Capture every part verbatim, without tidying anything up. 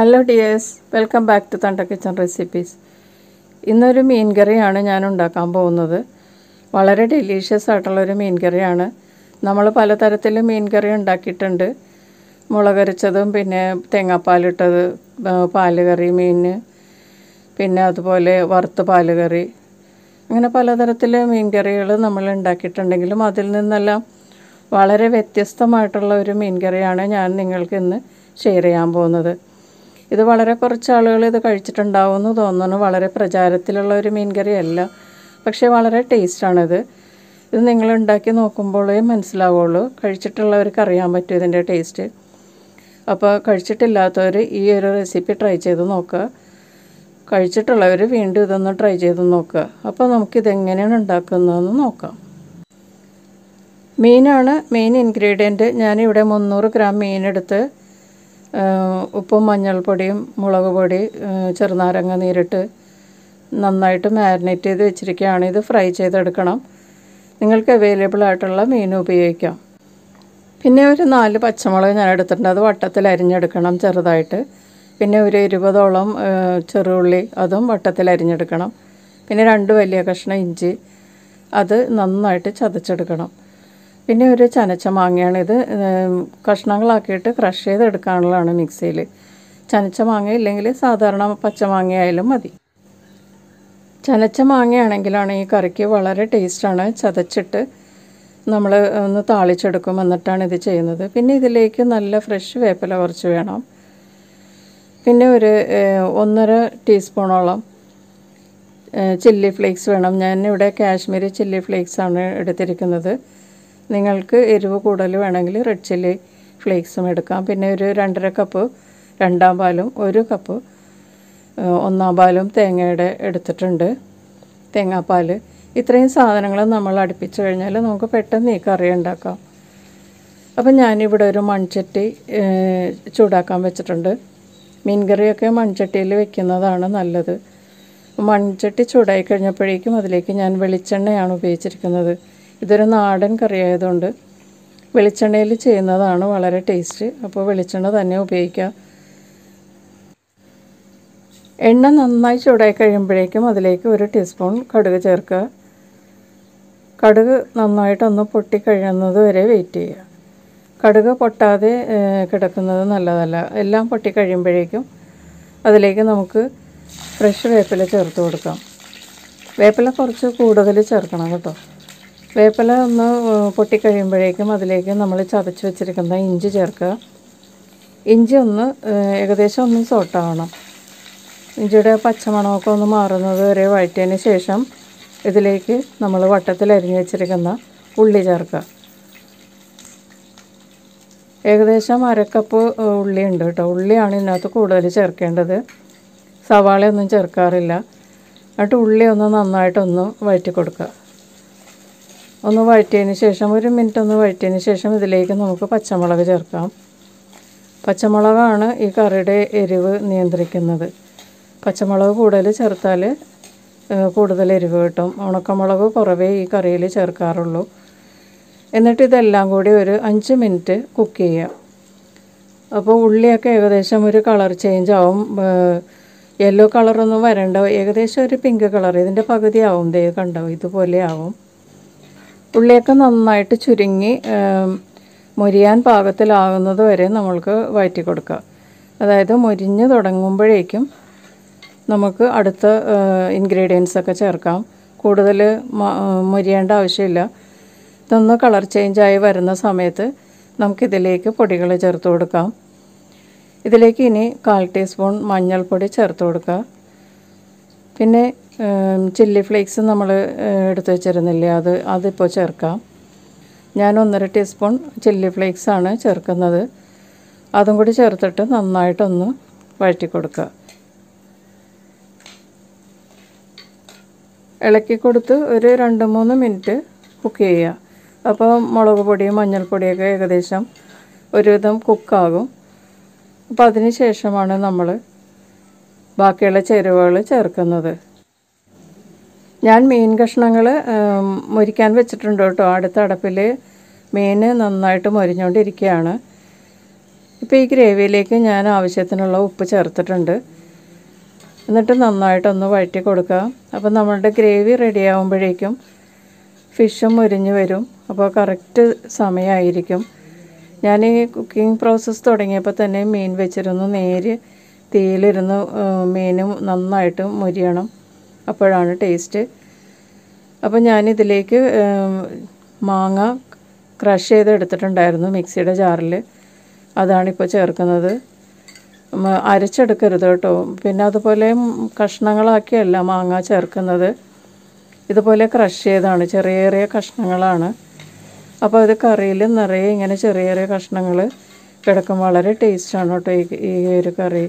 Hello dears, welcome back to Thunder Kitchen Recipes. ഇന്നൊരു മീൻ കറിയാണ് ഞാൻ ഉണ്ടാക്കാൻ പോകുന്നത്. വളരെ ഡെലിഷ്യസ് ആയിട്ടുള്ള ഒരു മീൻ കറിയാണ്. നമ്മൾ പലതരത്തിലുള്ള മീൻ കറി ഉണ്ടാക്കിയിട്ടുണ്ട്. മുളകരച്ചതും പിന്നെ തേങ്ങാപ്പാലിട്ടത് പാലുകറി മീൻ പിന്നെ അതുപോലെ വറുത്ത പാലുകറി അങ്ങനെ പലതരത്തിലുള്ള മീൻ കറികൾ നമ്മൾ ഉണ്ടാക്കിയിട്ടുണ്ടെങ്കിലും അതിൽ നിന്നെല്ലാം വളരെ വ്യത്യസ്തമായിട്ടുള്ള ഒരു മീൻ കറിയാണ് ഞാൻ നിങ്ങൾക്ക് ഇന്ന് ഷെയർ ചെയ്യാൻ പോകുന്നത്. ഇത് വളരെ കുറച്ച് ആളുകൾ ഇത് കഴിച്ചിട്ടുണ്ടാവും എന്ന് തോന്നുന്നു. വളരെ പ്രചാരത്തിലുള്ള ഒരു മീൻ കറിയല്ല, പക്ഷേ വളരെ ടേസ്റ്റാണിത്. ഇത് നിങ്ങൾ ഉണ്ടാക്കി നോക്കുമ്പോഴേ മനസ്സിലാവുള്ളൂ, കഴിച്ചിട്ടുള്ളവർക്ക് അറിയാൻ പറ്റും ഇതിൻ്റെ ടേസ്റ്റ്. അപ്പോൾ കഴിച്ചിട്ടില്ലാത്തവർ ഈ ഒരു റെസിപ്പി ട്രൈ ചെയ്ത് നോക്കുക, കഴിച്ചിട്ടുള്ളവർ വീണ്ടും ഇതൊന്ന് ട്രൈ ചെയ്ത് നോക്കുക. അപ്പോൾ നമുക്കിതെങ്ങനെയാണ് ഉണ്ടാക്കുന്നതെന്ന് നോക്കാം. മീനാണ് മെയിൻ ഇൻഗ്രീഡിയൻറ്റ്. ഞാനിവിടെ മുന്നൂറ് ഗ്രാം മീനെടുത്ത് ഉപ്പും മഞ്ഞൾപ്പൊടിയും മുളക് പൊടി ചെറുനാരങ്ങ നീരിട്ട് നന്നായിട്ട് മാരിനേറ്റ് ചെയ്ത് വെച്ചിരിക്കുകയാണ്. ഇത് ഫ്രൈ ചെയ്തെടുക്കണം. നിങ്ങൾക്ക് അവൈലബിൾ ആയിട്ടുള്ള മീൻ ഉപയോഗിക്കാം. പിന്നെ ഒരു നാല് പച്ചമുളക് ഞാൻ എടുത്തിട്ടുണ്ട്, അത് വട്ടത്തിൽ അരിഞ്ഞെടുക്കണം ചെറുതായിട്ട്. പിന്നെ ഒരു ഇരുപതോളം ചെറുള്ളി, അതും വട്ടത്തിൽ അരിഞ്ഞെടുക്കണം. പിന്നെ രണ്ട് വലിയ കഷ്ണം ഇഞ്ചി, അത് നന്നായിട്ട് ചതച്ചെടുക്കണം. പിന്നെ ഒരു ചനച്ച മാങ്ങയാണ്. ഇത് കഷ്ണങ്ങളാക്കിയിട്ട് ക്രഷ് ചെയ്തെടുക്കാനുള്ളതാണ് മിക്സിയിൽ. ചനച്ച മാങ്ങ ഇല്ലെങ്കിൽ സാധാരണ പച്ചമാങ്ങയായാലും മതി. ചനച്ച മാങ്ങയാണെങ്കിലാണ് ഈ കറിക്ക് വളരെ ടേസ്റ്റാണ്. ചതച്ചിട്ട് നമ്മൾ ഒന്ന് താളിച്ചെടുക്കും, എന്നിട്ടാണ് ഇത് ചെയ്യുന്നത്. പിന്നെ ഇതിലേക്ക് നല്ല ഫ്രഷ് വേപ്പില കുറച്ച് വേണം. പിന്നെ ഒരു ഒന്നര ടീസ്പൂണോളം ചില്ലി ഫ്ലേക്സ് വേണം. ഞാനിവിടെ കാശ്മീരി ചില്ലി ഫ്ലേക്സാണ് എടുത്തിരിക്കുന്നത്. നിങ്ങൾക്ക് എരിവ് കൂടുതൽ വേണമെങ്കിൽ റെഡ് ചില്ലി ഫ്ലേക്സും എടുക്കാം. പിന്നെ ഒരു രണ്ടര കപ്പ് രണ്ടാം പാലും ഒരു കപ്പ് ഒന്നാം പാലും തേങ്ങയുടെ എടുത്തിട്ടുണ്ട്, തേങ്ങാപ്പാൽ. ഇത്രയും സാധനങ്ങൾ നമ്മൾ അടുപ്പിച്ച് കഴിഞ്ഞാൽ നമുക്ക് പെട്ടെന്ന് ഈ കറി ഉണ്ടാക്കാം. അപ്പം ഞാനിവിടെ ഒരു മൺചട്ടി ചൂടാക്കാൻ വെച്ചിട്ടുണ്ട്. മീൻകറിയൊക്കെ മൺചട്ടിയിൽ വെക്കുന്നതാണ് നല്ലത്. മൺചട്ടി ചൂടായി കഴിഞ്ഞപ്പോഴേക്കും അതിലേക്ക് ഞാൻ വെളിച്ചെണ്ണയാണ് ഉപയോഗിച്ചിരിക്കുന്നത്. ഇതൊരു നാടൻ കറിയായതുകൊണ്ട് വെളിച്ചെണ്ണയിൽ ചെയ്യുന്നതാണ് വളരെ ടേസ്റ്റ്. അപ്പോൾ വെളിച്ചെണ്ണ തന്നെ ഉപയോഗിക്കാം. എണ്ണ നന്നായി ചൂടായി കഴിയുമ്പോഴേക്കും അതിലേക്ക് ഒരു ടീസ്പൂൺ കടുക് ചേർക്കുക. കടുക് നന്നായിട്ടൊന്ന് പൊട്ടിക്കഴിയുന്നത് വരെ വെയിറ്റ് ചെയ്യുക. കടുക് പൊട്ടാതെ കിടക്കുന്നത് നല്ലതല്ല. എല്ലാം പൊട്ടിക്കഴിയുമ്പോഴേക്കും അതിലേക്ക് നമുക്ക് ഫ്രഷ് വേപ്പില ചേർത്ത് കൊടുക്കാം. വേപ്പില കുറച്ച് കൂടുതൽ ചേർക്കണം കേട്ടോ. വേപ്പില ഒന്ന് പൊട്ടിക്കഴിയുമ്പോഴേക്കും അതിലേക്ക് നമ്മൾ ചതച്ച് വെച്ചിരിക്കുന്ന ഇഞ്ചി ചേർക്കുക. ഇഞ്ചി ഒന്ന് ഏകദേശം ഒന്ന് സോട്ടാവണം. ഇഞ്ചിയുടെ പച്ചമണമൊക്കെ ഒന്ന് മാറുന്നത് വരെ വഴറ്റിയതിന് ശേഷം ഇതിലേക്ക് നമ്മൾ വട്ടത്തിൽ അരിഞ്ഞ് വെച്ചിരിക്കുന്ന ഉള്ളി ചേർക്കുക. ഏകദേശം അരക്കപ്പ് ഉള്ളി ഉണ്ട് കേട്ടോ. ഉള്ളിയാണ് ഇതിനകത്ത് കൂടുതൽ ചേർക്കേണ്ടത്. സവാളയൊന്നും ചേർക്കാറില്ല. എന്നിട്ട് ഉള്ളി ഒന്ന് നന്നായിട്ടൊന്ന് വഴറ്റി കൊടുക്കുക. ഒന്ന് വഴറ്റിയതിന് ശേഷം ഒരു മിനിറ്റ് ഒന്ന് വഴറ്റിയതിന് ശേഷം ഇതിലേക്ക് നമുക്ക് പച്ചമുളക് ചേർക്കാം. പച്ചമുളകാണ് ഈ കറിയുടെ എരിവ് നിയന്ത്രിക്കുന്നത്. പച്ചമുളക് കൂടുതൽ ചേർത്താൽ കൂടുതൽ എരിവ് കിട്ടും. ഉണക്കമുളക് കുറവേ ഈ കറിയിൽ ചേർക്കാറുള്ളൂ. എന്നിട്ട് ഇതെല്ലാം കൂടി ഒരു അഞ്ച് മിനിറ്റ് കുക്ക് ചെയ്യുക. അപ്പോൾ ഉള്ളിയൊക്കെ ഏകദേശം ഒരു കളർ ചേഞ്ച് ആവും. യെല്ലോ കളറൊന്നും വരണ്ട, ഏകദേശം ഒരു പിങ്ക് കളർ, ഇതിൻ്റെ പകുതി ആവും. ദേ കണ്ടാവും, ഇതുപോലെ ആവും. ഉള്ളിയൊക്കെ നന്നായിട്ട് ചുരുങ്ങി മുരിയാൻ പാകത്തിലാകുന്നത് വരെ നമ്മൾക്ക് വഴറ്റി കൊടുക്കുക. അതായത് മുരിഞ്ഞ് തുടങ്ങുമ്പോഴേക്കും നമുക്ക് അടുത്ത ഇൻഗ്രീഡിയൻസൊക്കെ ചേർക്കാം. കൂടുതൽ മുരിയേണ്ട ആവശ്യമില്ല. ഇതൊന്ന് കളർ ചേഞ്ചായി വരുന്ന സമയത്ത് നമുക്കിതിലേക്ക് പൊടികൾ ചേർത്ത് കൊടുക്കാം. ഇതിലേക്ക് ഇനി കാൽ ടീസ്പൂൺ മഞ്ഞൾപ്പൊടി ചേർത്ത് കൊടുക്കുക. പിന്നെ ചില്ലി ഫ്ലേക്സ് നമ്മൾ എടുത്ത് വെച്ചിരുന്നില്ലേ, അത് അതിപ്പോൾ ചേർക്കാം. ഞാൻ ഒന്നര ടീസ്പൂൺ ചില്ലി ഫ്ലേക്സാണ് ചേർക്കുന്നത്. അതും കൂടി ചേർത്തിട്ട് നന്നായിട്ടൊന്ന് വഴറ്റി കൊടുക്കുക. ഇളക്കി കൊടുത്ത് ഒരു രണ്ട് മൂന്ന് മിനിറ്റ് കുക്ക് ചെയ്യുക. അപ്പോൾ മുളക് പൊടിയും മഞ്ഞൾപ്പൊടിയൊക്കെ ഏകദേശം ഒരുവിധം കുക്കാകും. അപ്പോൾ അതിന് ശേഷമാണ് നമ്മൾ ബാക്കിയുള്ള ചേരുവകൾ ചേർക്കുന്നത്. ഞാൻ മീൻ കഷ്ണങ്ങൾ മുരിക്കാൻ വെച്ചിട്ടുണ്ട് കേട്ടോ. അടുത്ത അടപ്പിൽ മീൻ നന്നായിട്ട് മുരിഞ്ഞുകൊണ്ടിരിക്കുകയാണ്. ഇപ്പോൾ ഈ ഗ്രേവിയിലേക്ക് ഞാൻ ആവശ്യത്തിനുള്ള ഉപ്പ് ചേർത്തിട്ടുണ്ട്. എന്നിട്ട് നന്നായിട്ടൊന്ന് വഴറ്റി കൊടുക്കുക. അപ്പോൾ നമ്മുടെ ഗ്രേവി റെഡിയാവുമ്പോഴേക്കും ഫിഷും മുരിഞ്ഞ് വരും. അപ്പോൾ കറക്റ്റ് സമയമായിരിക്കും. ഞാൻ ഈ കുക്കിംഗ് പ്രോസസ്സ് തുടങ്ങിയപ്പോൾ തന്നെ മീൻ വെച്ചിരുന്നു. നേരെ തീയിലിരുന്ന് മീനും നന്നായിട്ട് മുരിയണം, അപ്പോഴാണ് ടേസ്റ്റ്. അപ്പോൾ ഞാനിതിലേക്ക് മാങ്ങ ക്രഷ് ചെയ്തെടുത്തിട്ടുണ്ടായിരുന്നു മിക്സിയുടെ ജാറിൽ, അതാണിപ്പോൾ ചേർക്കുന്നത്. അരച്ചെടുക്കരുത് കേട്ടോ. പിന്നെ അതുപോലെ കഷ്ണങ്ങളാക്കിയല്ല മാങ്ങ ചേർക്കുന്നത്, ഇതുപോലെ ക്രഷ് ചെയ്താണ്, ചെറിയ ചെറിയ കഷ്ണങ്ങളാണ്. അപ്പോൾ ഇത് കറിയിൽ നിറയെ ഇങ്ങനെ ചെറിയ ചെറിയ കഷ്ണങ്ങൾ കിടക്കും. വളരെ ടേസ്റ്റാണ് കേട്ടോ ഈ ഒരു കറി.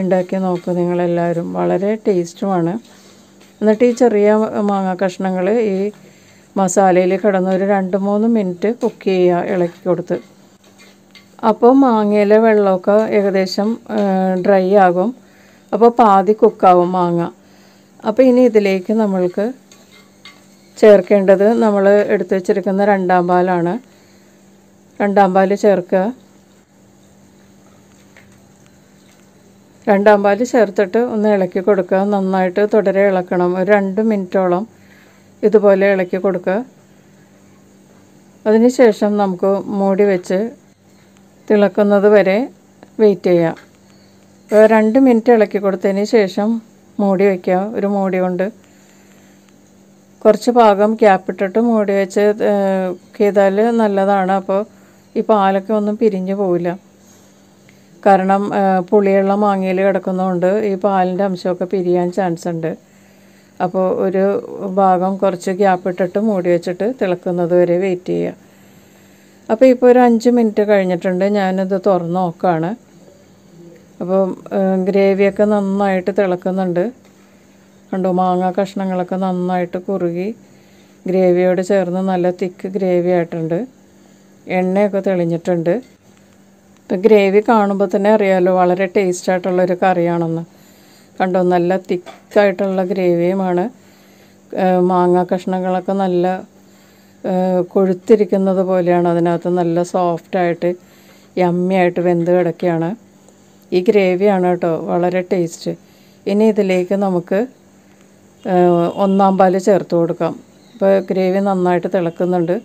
ഉണ്ടാക്കി നോക്കും നിങ്ങളെല്ലാവരും, വളരെ ടേസ്റ്റുമാണ്. എന്നിട്ട് ഈ ചെറിയ മാങ്ങ കഷ്ണങ്ങൾ ഈ മസാലയിൽ കിടന്ന് ഒരു രണ്ട് മൂന്ന് മിനിറ്റ് കുക്ക് ചെയ്യുക ഇളക്കി കൊടുത്ത്. അപ്പോൾ മാങ്ങയിലെ വെള്ളമൊക്കെ ഏകദേശം ഡ്രൈ ആകും. അപ്പോൾ പാതി കുക്കാവും മാങ്ങ. അപ്പോൾ ഇനി ഇതിലേക്ക് നമ്മൾക്ക് ചേർക്കേണ്ടത് നമ്മൾ എടുത്തു വച്ചിരിക്കുന്ന രണ്ടാം പാലാണ്. രണ്ടാം പാൽ ചേർക്കുക. രണ്ടാം പാൽ ചേർത്തിട്ട് ഒന്ന് ഇളക്കി കൊടുക്കുക. നന്നായിട്ട് തുടരെ ഇളക്കണം, ഒരു രണ്ട് മിനിറ്റോളം ഇതുപോലെ ഇളക്കി കൊടുക്കുക. അതിന് ശേഷം നമുക്ക് മൂടി വെച്ച് തിളക്കുന്നത് വരെ വെയിറ്റ് ചെയ്യാം. രണ്ട് മിനിറ്റ് ഇളക്കി കൊടുത്തതിന് ശേഷം മൂടി വയ്ക്കുക. ഒരു മൂടി കൊണ്ട് കുറച്ച് പാകം ക്യാപ്പിട്ടിട്ട് മൂടി വെച്ച് ചെയ്താൽ നല്ലതാണ്. അപ്പോൾ ഈ പാലൊക്കെ ഒന്നും പിരിഞ്ഞു പോവില്ല, കാരണം പുളിയുള്ള മാങ്ങയിൽ കിടക്കുന്നതുകൊണ്ട് ഈ പാലിൻ്റെ അംശമൊക്കെ പിരിയാൻ ചാൻസ് ഉണ്ട്. അപ്പോൾ ഒരു ഭാഗം കുറച്ച് ഗ്യാപ്പിട്ടിട്ട് മൂടി വെച്ചിട്ട് തിളക്കുന്നത് വരെ വെയിറ്റ് ചെയ്യുക. അപ്പോൾ ഇപ്പോൾ ഒരു അഞ്ച് മിനിറ്റ് കഴിഞ്ഞിട്ടുണ്ട്. ഞാനിത് തുറന്ന് നോക്കുകയാണ്. അപ്പോൾ ഗ്രേവിയൊക്കെ നന്നായിട്ട് തിളക്കുന്നുണ്ട്. കണ്ടോ, മാങ്ങ കഷ്ണങ്ങളൊക്കെ നന്നായിട്ട് കുറുകി ഗ്രേവിയോട് ചേർന്ന് നല്ല തിക്ക് ഗ്രേവി ആയിട്ടുണ്ട്. എണ്ണയൊക്കെ തെളിഞ്ഞിട്ടുണ്ട്. ഇപ്പോൾ ഗ്രേവി കാണുമ്പോൾ തന്നെ അറിയാമല്ലോ വളരെ ടേസ്റ്റായിട്ടുള്ളൊരു കറിയാണെന്ന്. കണ്ടോ, നല്ല തിക്കായിട്ടുള്ള ഗ്രേവിയുമാണ്. മാങ്ങ കഷ്ണങ്ങളൊക്കെ നല്ല കൊഴുത്തിരിക്കുന്നത് പോലെയാണ് അതിനകത്ത്, നല്ല സോഫ്റ്റായിട്ട് യമ്മിയായിട്ട് വെന്ത് കിടക്കുകയാണ് ഈ ഗ്രേവിയാണ് കേട്ടോ, വളരെ ടേസ്റ്റ്. ഇനി ഇതിലേക്ക് നമുക്ക് ഒന്നാം പാൽ ചേർത്ത് കൊടുക്കാം. ഇപ്പോൾ ഗ്രേവി നന്നായിട്ട് തിളക്കുന്നുണ്ട്.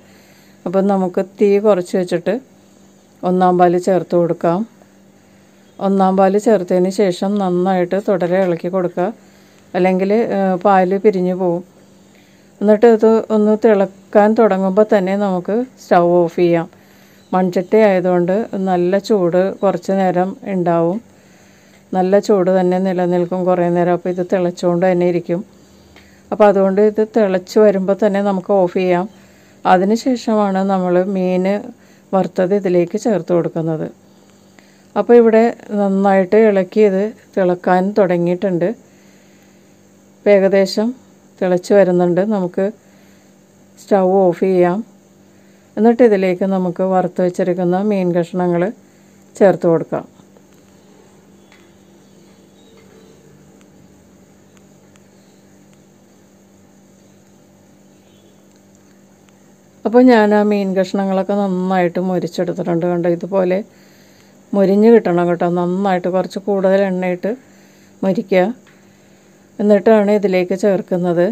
അപ്പോൾ നമുക്ക് തീ കുറച്ച് വെച്ചിട്ട് ഒന്നാം പാൽ ചേർത്ത് കൊടുക്കാം. ഒന്നാം പാൽ ചേർത്തതിന് ശേഷം നന്നായിട്ട് തുടരെ ഇളക്കി കൊടുക്കുക, അല്ലെങ്കിൽ പാല് പിരിഞ്ഞു പോകും. എന്നിട്ട് ഇത് ഒന്ന് തിളക്കാൻ തുടങ്ങുമ്പോൾ തന്നെ നമുക്ക് സ്റ്റൗ ഓഫ് ചെയ്യാം. മൺചട്ടി ആയതുകൊണ്ട് നല്ല ചൂട് കുറച്ച് നേരം ഉണ്ടാവും, നല്ല ചൂട് തന്നെ നിലനിൽക്കും കുറേ നേരം. അപ്പോൾ ഇത് തിളച്ചുകൊണ്ട് തന്നെ ഇരിക്കും. അപ്പോൾ അതുകൊണ്ട് ഇത് തിളച്ച് വരുമ്പോൾ തന്നെ നമുക്ക് ഓഫ് ചെയ്യാം. അതിന് ശേഷമാണ് നമ്മൾ മീൻ വറുത്തത് ഇതിലേക്ക് ചേർത്ത് കൊടുക്കുന്നത്. അപ്പോൾ ഇവിടെ നന്നായിട്ട് ഇളക്കിയത് തിളക്കാൻ തുടങ്ങിയിട്ടുണ്ട്. ഇപ്പോൾ ഏകദേശം തിളച്ച് വരുന്നുണ്ട്. നമുക്ക് സ്റ്റൗ ഓഫ് ചെയ്യാം. എന്നിട്ട് ഇതിലേക്ക് നമുക്ക് വറുത്ത് വെച്ചിരിക്കുന്ന മീൻ കഷ്ണങ്ങൾ ചേർത്ത് കൊടുക്കാം. അപ്പോൾ ഞാൻ ആ മീൻ കഷ്ണങ്ങളൊക്കെ നന്നായിട്ട് മുരിച്ചെടുത്തിട്ടുണ്ട്. കണ്ടോ, ഇതുപോലെ മുരിഞ്ഞ് കിട്ടണം കേട്ടോ, നന്നായിട്ട് കുറച്ച് കൂടുതൽ എണ്ണയിട്ട് മുരിക്കുക. എന്നിട്ടാണ് ഇതിലേക്ക് ചേർക്കുന്നത്.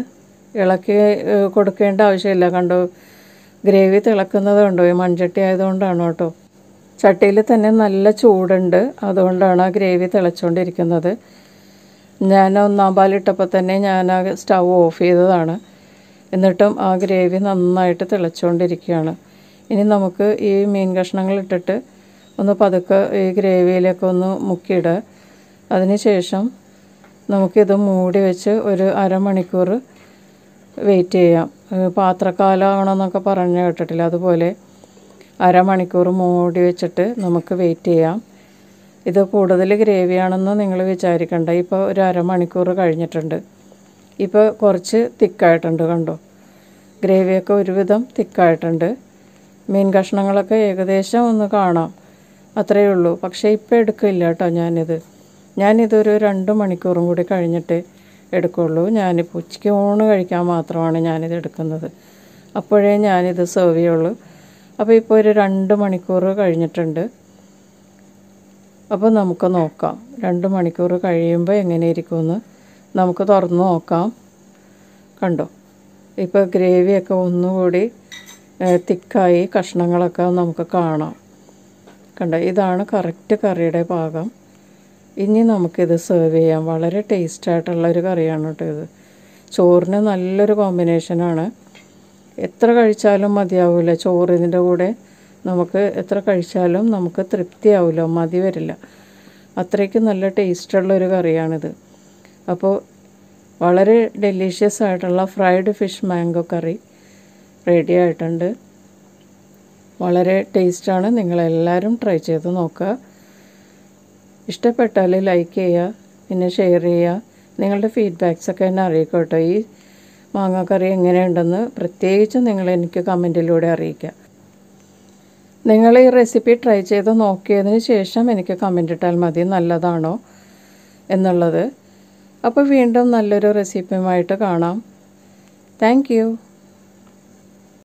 ഇളക്കി കൊടുക്കേണ്ട ആവശ്യമില്ല. കണ്ടോ, ഗ്രേവി തിളക്കുന്നത് കണ്ടോ, ഈ മൺചട്ടി ആയതുകൊണ്ടാണ് കേട്ടോ. ചട്ടിയിൽ തന്നെ നല്ല ചൂടുണ്ട്, അതുകൊണ്ടാണ് ആ ഗ്രേവി തിളച്ചുകൊണ്ടിരിക്കുന്നത്. ഞാൻ ഒന്നാം പാലിട്ടപ്പോൾ തന്നെ ഞാൻ ആ സ്റ്റൗ ഓഫ് ചെയ്തതാണ്. എന്നിട്ടും ആ ഗ്രേവി നന്നായിട്ട് തിളച്ചുകൊണ്ടിരിക്കുകയാണ്. ഇനി നമുക്ക് ഈ മീൻ കഷ്ണങ്ങളിട്ടിട്ട് ഒന്ന് പതുക്കെ ഈ ഗ്രേവിയിലേക്ക് ഒന്ന് മുക്കിയിടുക. അതിന് ശേഷം നമുക്കിത് മൂടി വെച്ച് ഒരു അരമണിക്കൂർ വെയിറ്റ് ചെയ്യാം. പാത്രക്കാലാവണമെന്നൊക്കെ പറഞ്ഞു കേട്ടിട്ടില്ല, അതുപോലെ അരമണിക്കൂർ മൂടി വെച്ചിട്ട് നമുക്ക് വെയിറ്റ് ചെയ്യാം. ഇത് കൂടുതൽ ഗ്രേവിയാണെന്ന് നിങ്ങൾ വിചാരിക്കണ്ട. ഇപ്പോൾ ഒരു അരമണിക്കൂർ കഴിഞ്ഞിട്ടുണ്ട്. ഇപ്പോൾ കുറച്ച് തിക്കായിട്ടുണ്ട്. കണ്ടോ, ഗ്രേവിയൊക്കെ ഒരുവിധം തിക്കായിട്ടുണ്ട്. മീൻ കഷ്ണങ്ങളൊക്കെ ഏകദേശം ഒന്ന് കാണാം, അത്രയേ ഉള്ളൂ. പക്ഷേ ഇപ്പോൾ എടുക്കില്ല കേട്ടോ ഞാനിത്. ഞാനിതൊരു രണ്ട് മണിക്കൂറും കൂടി കഴിഞ്ഞിട്ട് എടുക്കുകയുള്ളൂ. ഞാനിപ്പോൾ ഉച്ചയ്ക്ക് ഊണ് കഴിക്കാൻ മാത്രമാണ് ഞാനിത് എടുക്കുന്നത്, അപ്പോഴേ ഞാനിത് സെർവ് ചെയ്യുള്ളൂ. അപ്പോൾ ഇപ്പോൾ ഒരു രണ്ട് മണിക്കൂർ കഴിഞ്ഞിട്ടുണ്ട്. അപ്പോൾ നമുക്ക് നോക്കാം രണ്ട് മണിക്കൂർ കഴിയുമ്പോൾ എങ്ങനെ ഇരിക്കുമെന്ന് നമുക്ക് തുറന്ന് നോക്കാം. കണ്ടോ, ഇപ്പോൾ ഗ്രേവിയൊക്കെ ഒന്നുകൂടി തിക്കായി കഷ്ണങ്ങളൊക്കെ നമുക്ക് കാണാം. കണ്ടോ, ഇതാണ് കറക്റ്റ് കറിയുടെ പാകം. ഇനി നമുക്കിത് സെർവ് ചെയ്യാം. വളരെ ടേസ്റ്റ് ആയിട്ടുള്ളൊരു കറിയാണ് കേട്ടോ ഇത്. ചോറിന് നല്ലൊരു കോമ്പിനേഷനാണ്. എത്ര കഴിച്ചാലും മതിയാവില്ല. ചോറിൻ്റെ കൂടെ നമുക്ക് എത്ര കഴിച്ചാലും നമുക്ക് തൃപ്തിയാവില്ല, മതി വരില്ല. അത്രയ്ക്ക് നല്ല ടേസ്റ്റുള്ളൊരു കറിയാണിത്. അപ്പോൾ വളരെ ഡെലീഷ്യസ് ആയിട്ടുള്ള fried fish mango curry ready ആയിട്ടുണ്ട്. വളരെ ടേസ്റ്റാണ്. നിങ്ങളെല്ലാവരും ട്രൈ ചെയ്ത് നോക്കുക. ഇഷ്ടപ്പെട്ടാൽ ലൈക്ക് ചെയ്യുക, പിന്നെ ഷെയർ ചെയ്യുക. നിങ്ങളുടെ ഫീഡ്ബാക്സൊക്കെ എന്നെ അറിയിക്കുക കേട്ടോ. ഈ മാങ്ങാക്കറി എങ്ങനെയുണ്ടെന്ന് പ്രത്യേകിച്ച് നിങ്ങൾ എനിക്ക് കമൻറ്റിലൂടെ അറിയിക്കുക. നിങ്ങൾ ഈ റെസിപ്പി ട്രൈ ചെയ്ത് നോക്കിയതിന് ശേഷം എനിക്ക് കമൻ്റ് ഇട്ടാൽ മതി, നല്ലതാണോ എന്നുള്ളത്. അപ്പോൾ വീണ്ടും നല്ലൊരു റെസിപ്പിയുമായിട്ട് കാണാം. Thank U.